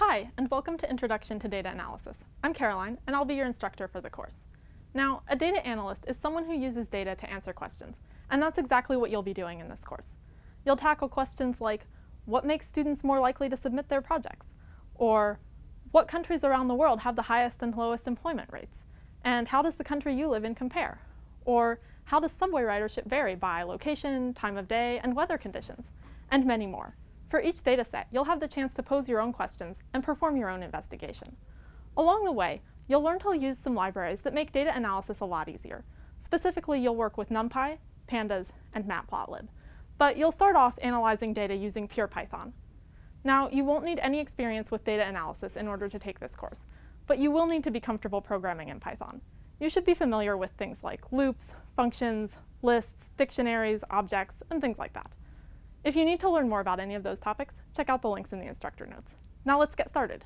Hi, and welcome to Introduction to Data Analysis. I'm Caroline, and I'll be your instructor for the course. Now, a data analyst is someone who uses data to answer questions, and that's exactly what you'll be doing in this course. You'll tackle questions like, what makes students more likely to submit their projects? Or, what countries around the world have the highest and lowest employment rates? And how does the country you live in compare? Or, how does subway ridership vary by location, time of day, and weather conditions? And many more. For each dataset, you'll have the chance to pose your own questions and perform your own investigation. Along the way, you'll learn to use some libraries that make data analysis a lot easier. Specifically, you'll work with NumPy, Pandas, and Matplotlib. But you'll start off analyzing data using pure Python. Now, you won't need any experience with data analysis in order to take this course, but you will need to be comfortable programming in Python. You should be familiar with things like loops, functions, lists, dictionaries, objects, and things like that. If you need to learn more about any of those topics, check out the links in the instructor notes. Now let's get started.